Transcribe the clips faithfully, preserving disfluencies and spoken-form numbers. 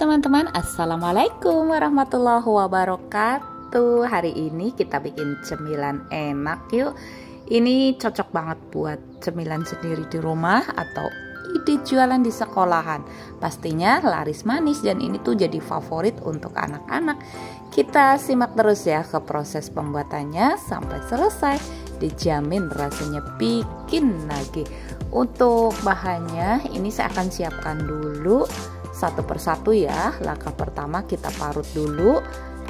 teman-teman, assalamualaikum warahmatullahi wabarakatuh. Hari ini kita bikin cemilan enak yuk. Ini cocok banget buat cemilan sendiri di rumah atau ide jualan di sekolahan. Pastinya laris manis dan ini tuh jadi favorit untuk anak-anak. Kita simak terus ya ke proses pembuatannya sampai selesai. Dijamin rasanya bikin lagi. Untuk bahannya ini saya akan siapkan dulu satu persatu ya. Langkah pertama kita parut dulu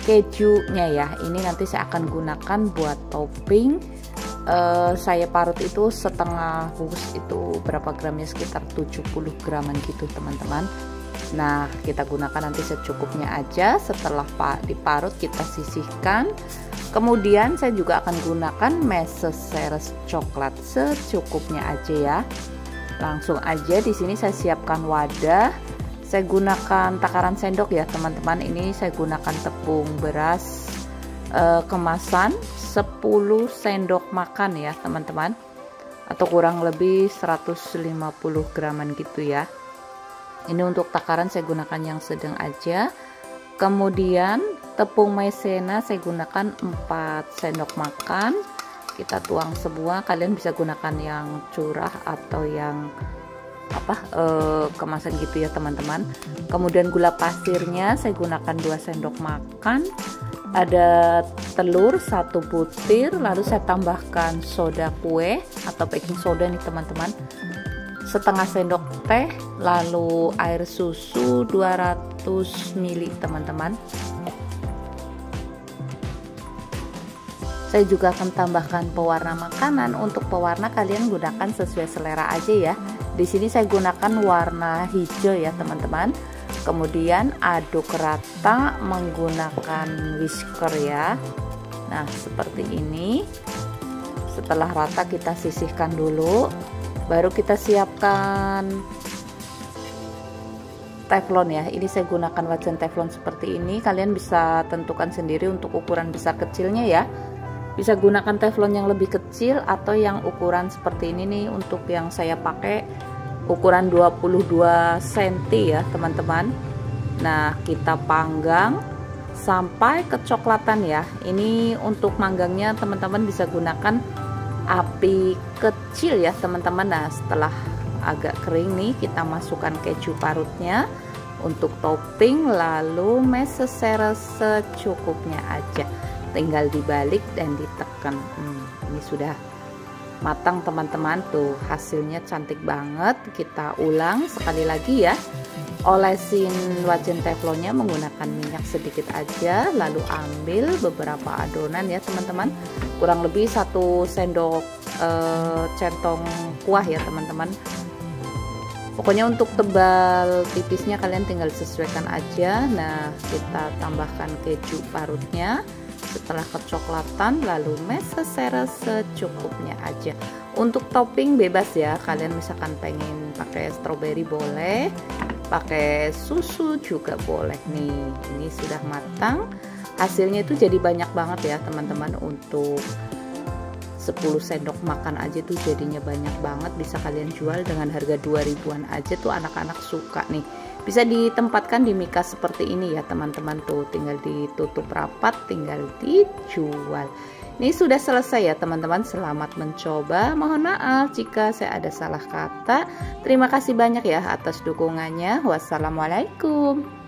kejunya ya. Ini nanti saya akan gunakan buat topping. Uh, saya parut itu setengah bungkus, itu berapa gramnya, sekitar tujuh puluh graman gitu teman-teman. Nah, kita gunakan nanti secukupnya aja. Setelah diparut kita sisihkan. Kemudian saya juga akan gunakan meses seres coklat secukupnya aja ya. Langsung aja di sini saya siapkan wadah. Saya gunakan takaran sendok ya teman-teman. Ini saya gunakan tepung beras e, kemasan sepuluh sendok makan ya teman-teman, atau kurang lebih seratus lima puluh graman gitu ya. Ini untuk takaran saya gunakan yang sedang aja. Kemudian tepung maizena saya gunakan empat sendok makan. Kita tuang semua. Kalian bisa gunakan yang curah atau yang apa eh, kemasan gitu ya teman-teman. Kemudian gula pasirnya saya gunakan dua sendok makan. Ada telur satu butir, lalu saya tambahkan soda kue atau baking soda nih teman-teman, setengah sendok teh, lalu air susu dua ratus mililiter teman-teman. Saya juga akan tambahkan pewarna makanan. Untuk pewarna kalian gunakan sesuai selera aja ya. Di sini saya gunakan warna hijau ya teman-teman. Kemudian aduk rata menggunakan whisker ya. Nah, seperti ini. Setelah rata kita sisihkan dulu. Baru kita siapkan teflon ya. Ini saya gunakan wajan teflon seperti ini. Kalian bisa tentukan sendiri untuk ukuran besar kecilnya ya. Bisa gunakan teflon yang lebih kecil atau yang ukuran seperti ini nih. Untuk yang saya pakai ukuran dua puluh dua sentimeter ya teman-teman. Nah, kita panggang sampai kecoklatan ya. Ini untuk manggangnya teman-teman bisa gunakan api kecil ya teman-teman. Nah, setelah agak kering nih kita masukkan keju parutnya untuk topping, lalu meses seres secukupnya aja. Tinggal dibalik dan ditekan. Hmm, ini sudah matang teman-teman. Tuh hasilnya cantik banget. Kita ulang sekali lagi ya. Olesin wajan teflonnya menggunakan minyak sedikit aja, lalu ambil beberapa adonan ya teman-teman. Kurang lebih satu sendok eh, centong kuah ya teman-teman. Pokoknya untuk tebal tipisnya kalian tinggal sesuaikan aja. Nah, kita tambahkan keju parutnya. Setelah kecoklatan lalu meses seres secukupnya aja. Untuk topping bebas ya, kalian misalkan pengen pakai stroberi boleh, pakai susu juga boleh nih. Ini sudah matang, hasilnya itu jadi banyak banget ya teman-teman. Untuk sepuluh sendok makan aja tuh jadinya banyak banget. Bisa kalian jual dengan harga dua ribuan aja tuh, anak-anak suka nih. Bisa ditempatkan di mika seperti ini ya teman-teman. Tuh tinggal ditutup rapat, tinggal dijual. Ini sudah selesai ya teman-teman. Selamat mencoba. Mohon maaf jika saya ada salah kata. Terima kasih banyak ya atas dukungannya. Wassalamualaikum.